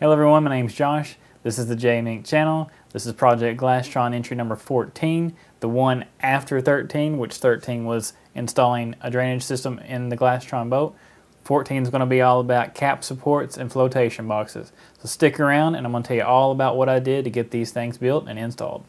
Hello everyone, my name's Josh. This is the J Mink channel. This is Project Glastron entry number 14, the one after 13, which 13 was installing a drainage system in the Glastron boat. 14 is going to be all about cap supports and flotation boxes. So stick around and I'm going to tell you all about what I did to get these things built and installed.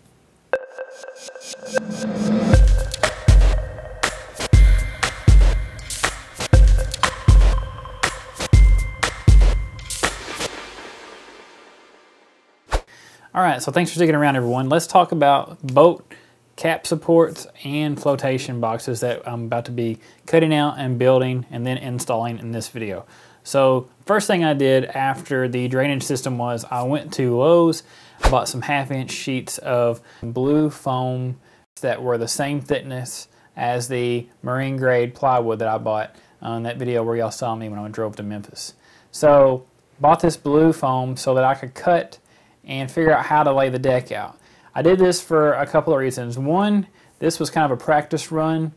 Alright, so thanks for sticking around everyone. Let's talk about boat cap supports and flotation boxes that I'm about to be cutting out and building and then installing in this video. So first thing I did after the drainage system was I went to Lowe's, bought some 1/2-inch sheets of blue foam that were the same thickness as the marine grade plywood that I bought on that video where y'all saw me when I drove to Memphis. So bought this blue foam so that I could cut and figure out how to lay the deck out. I did this for a couple of reasons. One, this was kind of a practice run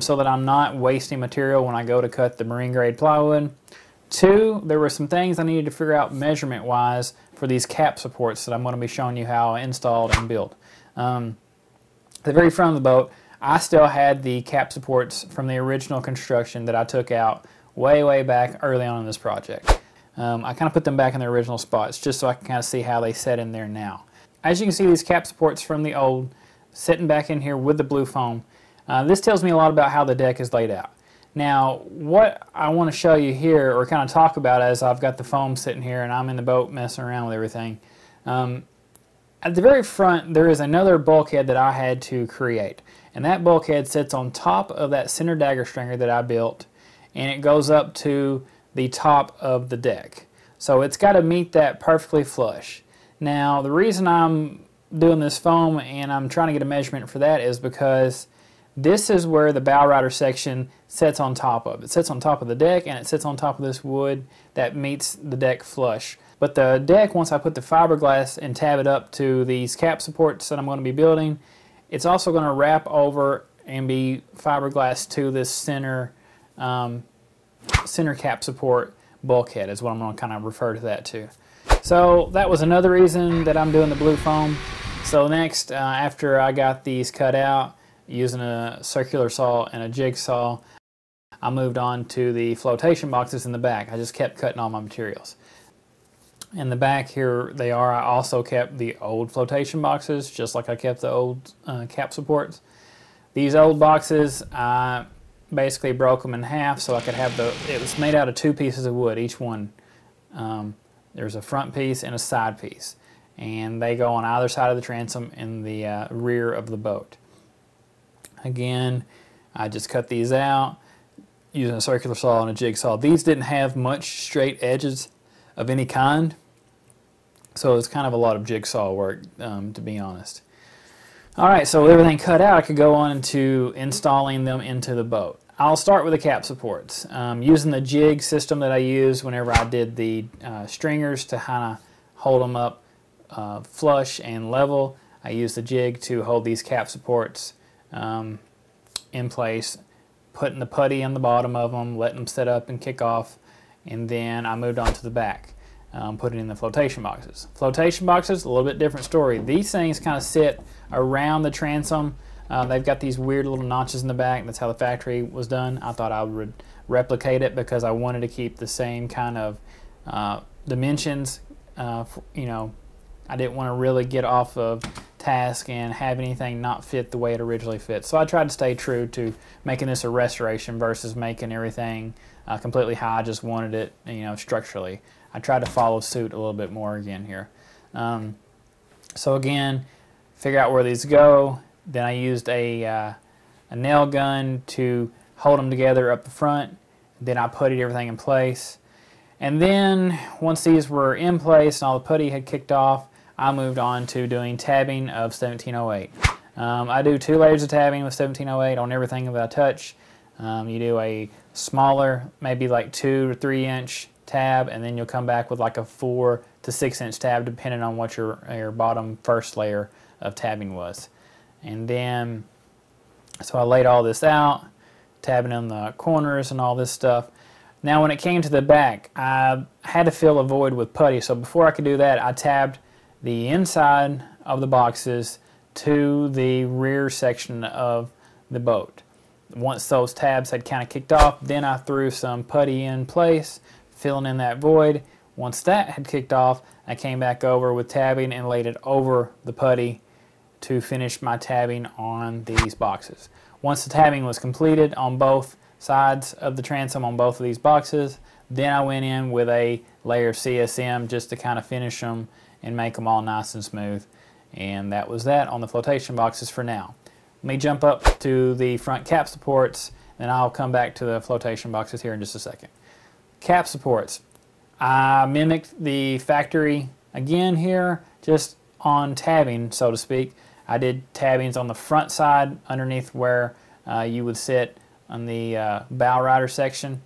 so that I'm not wasting material when I go to cut the marine grade plywood. Two, there were some things I needed to figure out measurement wise for these cap supports that I'm going to be showing you how I installed and built. The very front of the boat, I still had the cap supports from the original construction that I took out way back early on in this project. I kind of put them back in their original spots just so I can kind of see how they set in there now. As you can see, these cap supports from the old sitting back in here with the blue foam. This tells me a lot about how the deck is laid out. Now, what I want to show you here, or kind of talk about as I've got the foam sitting here and I'm in the boat messing around with everything. At the very front, there is another bulkhead that I had to create. And that bulkhead sits on top of that center dagger stringer that I built, and it goes up to the top of the deck. So it's got to meet that perfectly flush. Now the reason I'm doing this foam and I'm trying to get a measurement for that is because this is where the bow rider section sits on top of. It sits on top of the deck and it sits on top of this wood that meets the deck flush. But the deck, once I put the fiberglass and tab it up to these cap supports that I'm going to be building, it's also going to wrap over and be fiberglass to this center cap support bulkhead is what I'm going to kind of refer to that to. So that was another reason that I'm doing the blue foam. So next, after I got these cut out using a circular saw and a jigsaw, I moved on to the flotation boxes in the back. I just kept cutting all my materials. In the back here they are. I also kept the old flotation boxes just like I kept the old cap supports. These old boxes, I basically broke them in half so I could have it was made out of two pieces of wood, each one. There's a front piece and a side piece, and they go on either side of the transom in the rear of the boat. Again, I just cut these out using a circular saw and a jigsaw. These didn't have much straight edges of any kind, so it's kind of a lot of jigsaw work, to be honest. Alright, so with everything cut out, I could go on to installing them into the boat. I'll start with the cap supports. Using the jig system that I used whenever I did the stringers to kind of hold them up flush and level, I used the jig to hold these cap supports in place, putting the putty on the bottom of them, letting them set up and kick off, and then I moved on to the back. Put it in the flotation boxes. Flotation boxes, a little bit different story. These things kind of sit around the transom. They've got these weird little notches in the back. That's how the factory was done. I thought I would replicate it because I wanted to keep the same kind of dimensions. You know, I didn't want to really get off of task and have anything not fit the way it originally fit. So I tried to stay true to making this a restoration versus making everything completely how I just wanted it, you know, structurally. I tried to follow suit a little bit more again here. So again, figure out where these go. Then I used a nail gun to hold them together up the front. Then I puttied everything in place. And then once these were in place and all the putty had kicked off, I moved on to doing tabbing of 1708. I do two layers of tabbing with 1708 on everything that I touch. You do a smaller, maybe like 2 or 3 inch tab, and then you'll come back with like a 4 to 6 inch tab depending on what your bottom first layer of tabbing was. And then so I laid all this out, tabbing on the corners and all this stuff. Now when it came to the back, I had to fill a void with putty, so before I could do that, I tabbed the inside of the boxes to the rear section of the boat. Once those tabs had kind of kicked off, then I threw some putty in place, filling in that void. Once that had kicked off, I came back over with tabbing and laid it over the putty to finish my tabbing on these boxes. Once the tabbing was completed on both sides of the transom on both of these boxes, then I went in with a layer of CSM just to kind of finish them and make them all nice and smooth. And that was that on the flotation boxes for now. Let me jump up to the front cap supports and I'll come back to the flotation boxes here in just a second. Cap supports. I mimicked the factory again here, just on tabbing, so to speak. I did tabbings on the front side underneath where you would sit on the bow rider section.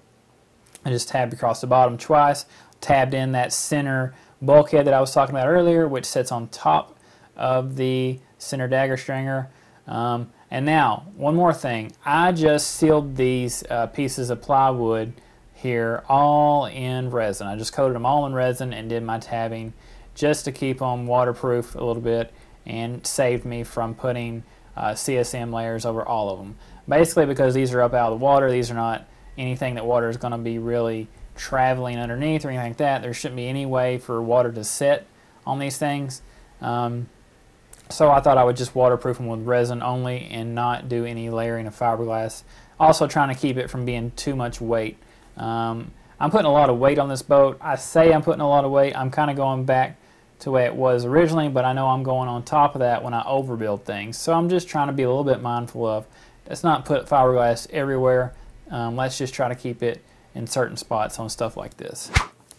I just tabbed across the bottom twice, tabbed in that center bulkhead that I was talking about earlier, which sits on top of the center dagger stringer. And now, one more thing. I just sealed these pieces of plywood here all in resin. I just coated them all in resin and did my tabbing just to keep them waterproof a little bit and saved me from putting CSM layers over all of them. Basically because these are up out of the water, these are not anything that water is going to be really traveling underneath or anything like that. There shouldn't be any way for water to sit on these things. So I thought I would just waterproof them with resin only and not do any layering of fiberglass. Also trying to keep it from being too much weight. I'm putting a lot of weight on this boat. I say I'm putting a lot of weight. I'm kind of going back to the way it was originally, but I know I'm going on top of that when I overbuild things. So I'm just trying to be a little bit mindful of, let's not put fiberglass everywhere. Let's just try to keep it in certain spots on stuff like this.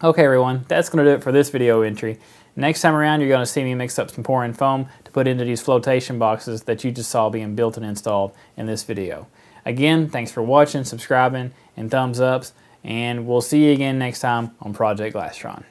Okay everyone, that's going to do it for this video entry. Next time around you're going to see me mix up some pouring foam to put into these flotation boxes that you just saw being built and installed in this video. Again, thanks for watching, subscribing, and thumbs ups, and we'll see you again next time on Project Glastron.